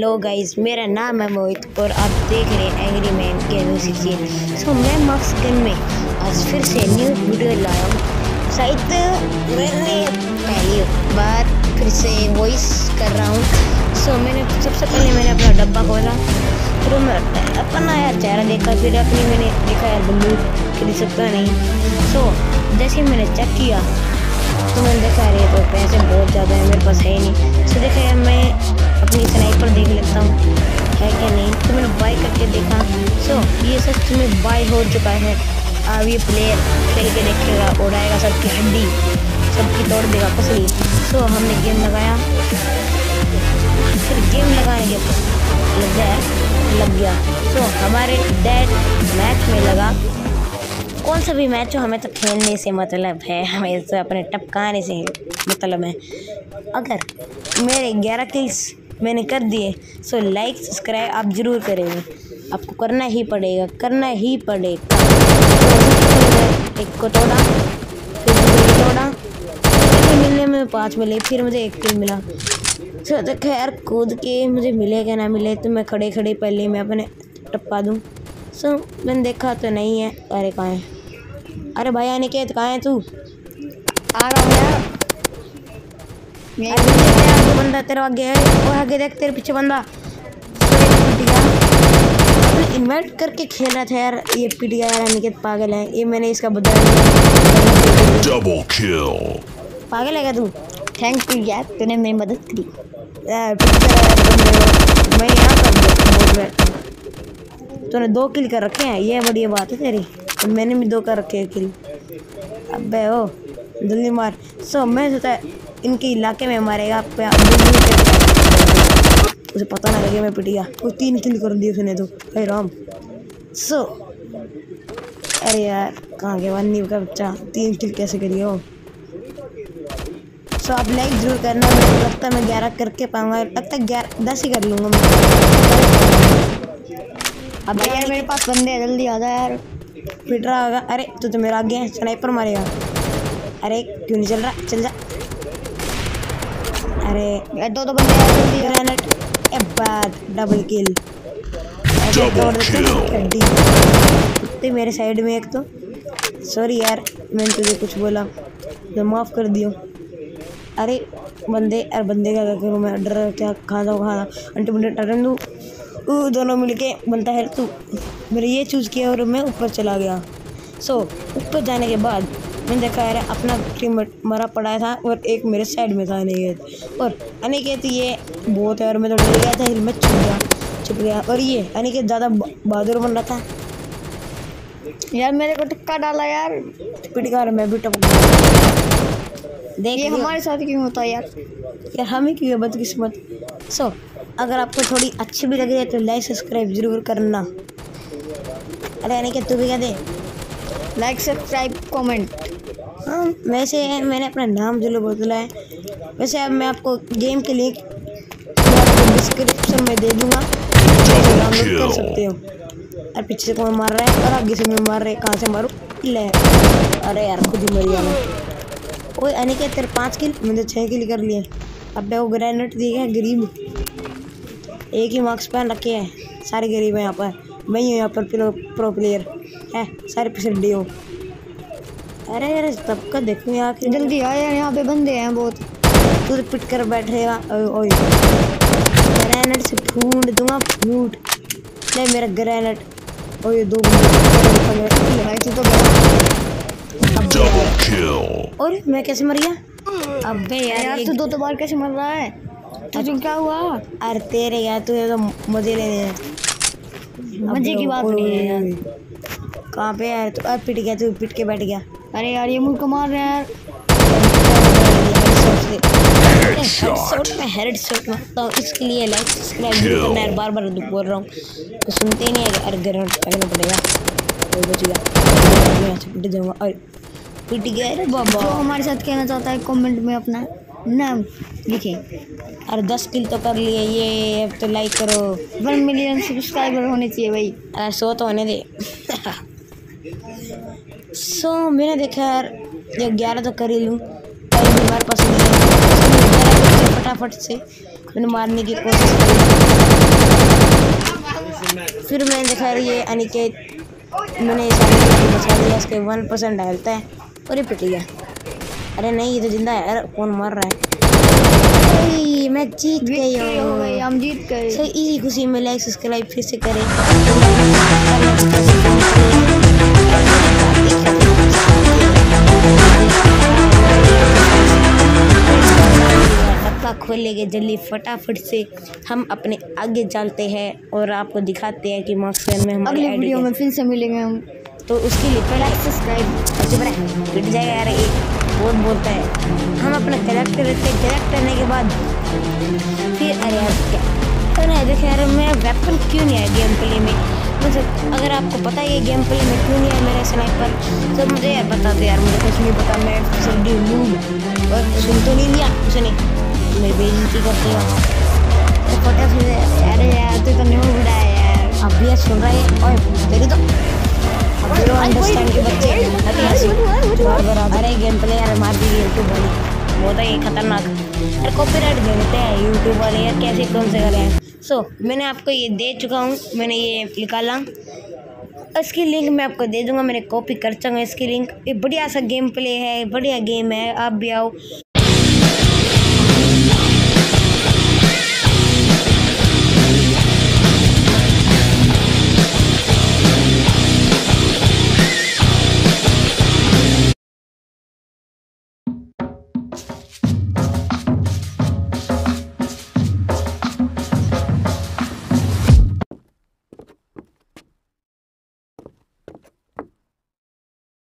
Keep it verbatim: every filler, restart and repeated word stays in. लो guys, मेरा नाम है मोहित और आप देख रहे हैं angry man gaming sixteen. So मैं मास्क गन में आज फिर से न्यू वीडियो लाया हूँ। शायद मैंने पहली बार फिर से वॉइस कर रहा हूँ। सो मैंने सबसे पहले मैंने अपना डब्बा खोला, फिर मैं अपना यार चेहरा देखा, फिर अपनी मैंने देखा यार बंदूक खरीद सकता नहीं। सो जैसे मैंने चेक किया तो मैंने देखा रही है तो पैसे बहुत ज़्यादा है, मेरे पास है नहीं। सो देखा यार मैं अपनी स्नाइपर देख लेता हूँ है क्या नहीं, तो मैंने बाई करके देखा। सो ये सच में बाई हो चुका है। अब ये प्लेयर खेल के देखेगा, उड़ाएगा सबकी हड्डी, सबकी तोड़ देगा पसली। सो हमने गेम लगाया, फिर गेम लगाने के लग गया लग गया सो हमारे डेड मैच में लगा। कौन सा भी मैच हो, हमें तो खेलने से मतलब है, हमें तो अपने टपकाने से मतलब है। अगर मेरे ग्यारह किल्स मैंने कर दिए, सो लाइक सब्सक्राइब आप ज़रूर करेंगे, आपको करना ही पड़ेगा, करना ही पड़ेगा। तो एक को तोड़ा, फिर दूसरे को तोड़ा, फिर मिलने में पाँच मिले, फिर मुझे एक किल मिला। सो तो खैर कूद के मुझे मिले क्या ना मिले, तो मैं खड़े खड़े पहले मैं अपने टपका दूँ। सो so, मैंने देखा तो नहीं है। अरे कहाँ है, अरे भाई आने के, कहाँ है तू? आ रहा हूँ यार, तेरा बंदा तेरा आगे है, वो आगे देख, तेरे पीछे बंदा। तो इन्वाइट करके खेल रहा था यार, ये पिट गया यार, अनिकेत पागल है ये, मैंने इसका बदला डबल किल। पागल है क्या तू? थैंक यू यार, तूने मेरी मदद करी यार। मैं यहाँ कर तूने दो किल कर रखे हैं, ये बढ़िया बात है तेरी। तो मैंने भी दो कर रखे हैं किल। अबे ओ जल्दी मार। सो मैं सोचा इनके इलाके में मारेगा, उसे पता ना लगे मैं पिटिया। वो तीन किल कर दिए उसने तो, भाई राम। सो अरे यार कहाँ गया वन्नी का बच्चा, तीन किल कैसे करिए हो। सो आप लाइक जरूर करना। मुझे लगता है मैं ग्यारह करके पाऊँगा, लगता है ग्यारह दस ही कर लूँगा मैं। अब यार मेरे पास बंदे, जल्दी आ जा यार, पिट रहा होगा। अरे तू तो, तो मेरा आगे है, स्नाइपर मारेगा। अरे क्यों नहीं चल रहा, चल जा। अरे दो दो बंदे जल्दी, ग्रेनेड ए बात, डबल किल। तो मेरे साइड में एक, तो सॉरी यार मैंने तुझे कुछ बोला तो माफ़ कर दियो। अरे बंदे, अरे बंदे क्या करूँ मैं, डर क्या खा जाऊँ खा जाऊँ अंटी मुझे टन दूँ। वो दोनों मिलके बनता है तू, मेरे ये चूज़ किया और मैं ऊपर चला गया। सो ऊपर जाने के बाद मैंने देखा यार अपना टीम मरा पड़ा था और एक मेरे साइड में था अनिकेत। और अनिकेत ये बहुत है और मैं तो डर गया था, हिम्मत छुप गया छुप गया और ये अनिकेत ज़्यादा बहादुर बन रहा था यार। मेरे को टक्का डाला यार, पिटका और मैं भी टपक गया। देखिए हमारे साथ क्यों होता है यार, यार हमें क्यों है बदकिस्मत। सो अगर आपको थोड़ी अच्छी भी लग रही है तो लाइक सब्सक्राइब ज़रूर करना। अरे यानी कि तू भी क्या दे लाइक सब्सक्राइब कमेंट। हाँ वैसे मैंने अपना नाम जरूर बदला है। वैसे अब मैं आपको गेम के लिंक डिस्क्रिप्शन में दे दूँगा, डाउनलोड कर सकते हो। और पीछे से कौन मार रहा है और आगे से मैं मार रहे, कहाँ से मारूँ ले। अरे यार खुद ही मर जाना। ओए यानी कि तेरे पाँच किल, मुझे छः किल कर लिए। अब वो ग्रेनेड दिए गरीब, एक ही मार्क्स पहन रखे हैं सारे गरीब हैं यहाँ पर। मैं ही हूँ यहाँ पर प्रो, प्रो प्लेयर है, सारे पिछड़ी हो। अरे अरे तब का देखूँ यार, जल्दी आए यार यहाँ पे बंदे हैं बहुत। तू तो पिट कर बैठेगा, ग्रेनेड से फूट दूंगा फूट। नहीं मेरा ग्रेनेड, और ये दो तो और मैं कैसे मर गया। अबे यार तू दो दो बार कैसे मर रहा है, तुझे क्या हुआ? अरे तेरे यार तुझे तो मजे ले मजे की बात नहीं है यार। कहाँ पे यार तू, अब पिट गया तू, पिट के बैठ गया। अरे यार ये मुझको मार रहे हैं यार, हेडशॉट में हेडशॉट मारता हूँ। इसके लिए लाइक सब्सक्राइब करना यार, बार बार बोल रहा हूँ तो सुनते ही नहीं है। अरे ग्रेनेड फेंकना पड़ेगा, बच गया, पिट जाऊँगा। और पिट गया बाबा। हमारे साथ कहना चाहता है कॉमेंट में अपना नाम लिखे। अरे दस किल तो कर लिए ये, अब तो लाइक करो। वन मिलियन सब्सक्राइबर होने चाहिए भाई। अरे सौ तो होने दे। सो मैंने देखा यार ये ग्यारह तो कर ही लूँ, बीमार पसंद फटाफट से फिर मारने की कोशिश की। फिर मैंने देखा ये अनिकेत मैंने बचा दिया, इसके वन परसेंट हेल्थ है और ये पिट गया। अरे नहीं ये तो जिंदा है यार, कौन मर रहा है। मैं जीत गई हूँ, हम जीत गए। सही इसी खुशी में लाइक सब्सक्राइब फिर से करें। खोले गए जल्दी फटाफट से, हम अपने आगे चलते हैं और आपको दिखाते हैं कि मास्क गन में हम अगली वीडियो में फिर से मिलेंगे हम। तो उसके लिए पहले सब्सक्राइब कट जाएगा यार, एक बहुत बोलता है। हम अपना करेक्टर रखते हैं, करेक्ट करने के बाद फिर अरे यार क्या तो नहीं देखे यार, मेरा वेपन क्यों नहीं आया गेम प्ले में। मतलब अगर आपको पता है गेम प्ले में क्यों नहीं आया मेरा स्नाइपर तो मुझे यार बता दो यार, मुझे कुछ नहीं पता। मैं सब्जी लूट और सुन तो नहीं लिया उसने, मैं बेइज्जती करती हूँ। अरे यार तू तो न्यू बुढ़ा है यार, अब भी सुन रहा है। और तेरी तो अंडरस्टैंड के बच्चे अरे गेम प्ले यार मार दी यूट्यूब वाली, बहुत ही खतरनाक। अरे कॉपीराइट दे देते हैं यूट्यूब वाले यार, कैसे कौन से करें। सो मैंने आपको ये दे चुका हूँ, मैंने ये निकाला, इसकी लिंक मैं आपको दे दूँगा, मैंने कॉपी कर चुका हूँ इसकी लिंक। ये बढ़िया सा गेम प्ले है, बढ़िया गेम है, आप भी आओ।